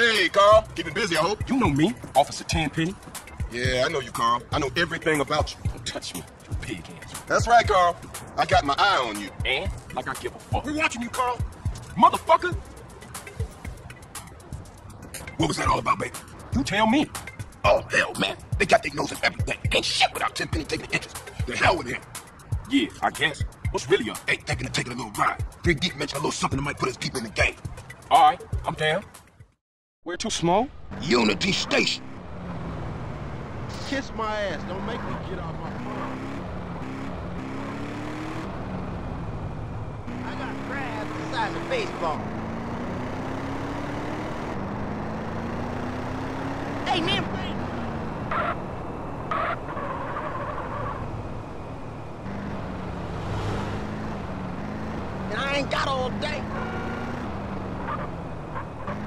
Hey, Carl. Keeping busy, I hope. You know me, Officer Tenpenny. Yeah, I know you, Carl. I know everything about you. Don't touch me, you pig ass. That's right, Carl. I got my eye on you. And? Like I give a fuck. We're watching you, Carl. Motherfucker. What was that all about, baby? You tell me. Oh, hell, man. They got their noses everything. They can't shit without Tenpenny taking the interest. The hell with him. Yeah, I guess. What's really up? They thinking of taking a little ride. 3D mentioned a little something that might put us deep in the game. All right, I'm down. Where to, Smoke? Unity Station. Kiss my ass. Don't make me get off my phone. I got crabs the size of baseball. Hey, man, wait. And I ain't got all day.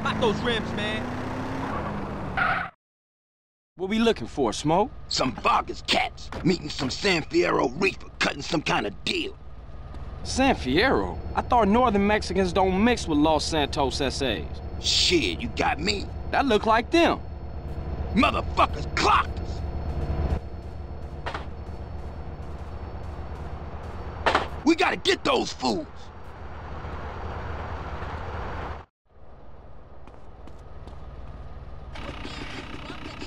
Pop those rims, man. What we looking for, Smoke? Some bogus cats meeting some San Fierro reefer, cutting some kind of deal. San Fierro? I thought northern Mexicans don't mix with Los Santos S.A.s. Shit, you got me. That look like them. Motherfuckers clocked us. We gotta get those fools.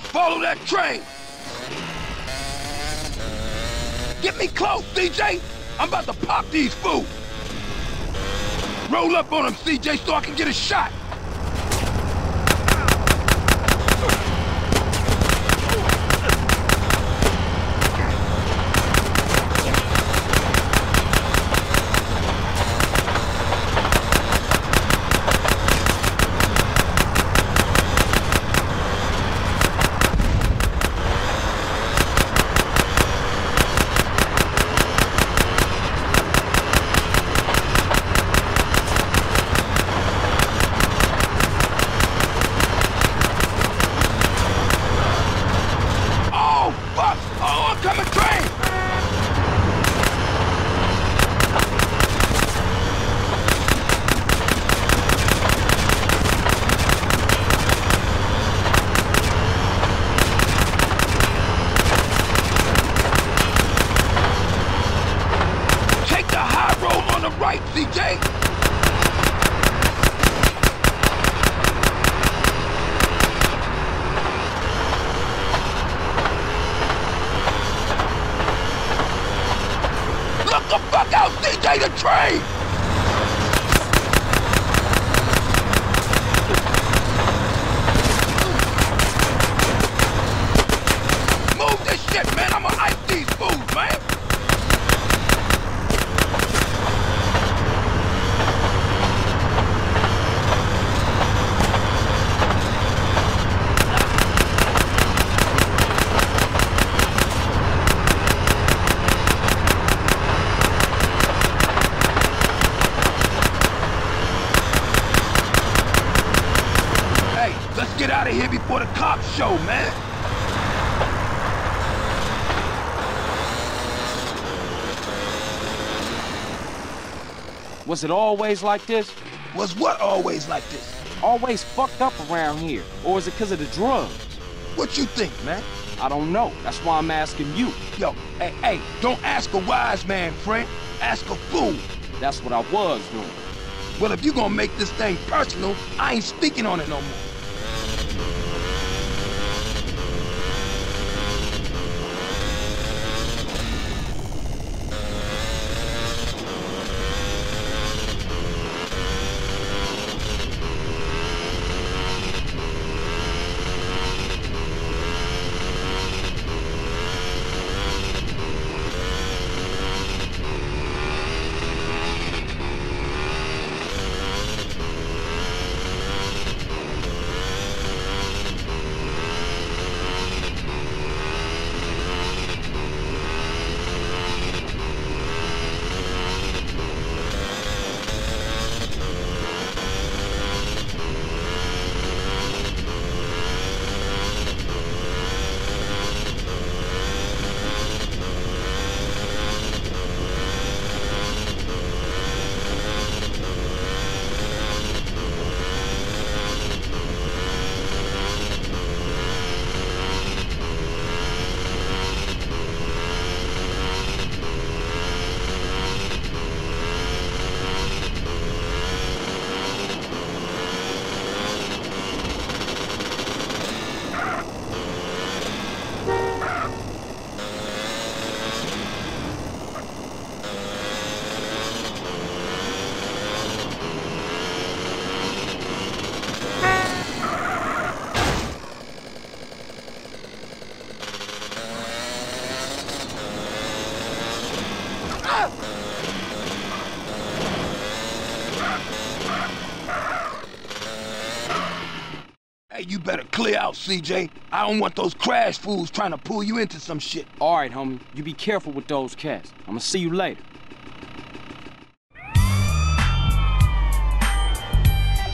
Follow that train! Get me close, CJ! I'm about to pop these fools! Roll up on them, CJ, so I can get a shot! Was it always like this? Was what always like this? Always fucked up around here. Or is it because of the drugs? What you think, man? I don't know. That's why I'm asking you. Yo, hey, don't ask a wise man, friend. Ask a fool. That's what I was doing. Well, if you're gonna make this thing personal, I ain't speaking on it no more. Hey, you better clear out, CJ. I don't want those crash fools trying to pull you into some shit. All right, homie. You be careful with those cats. I'm gonna see you later.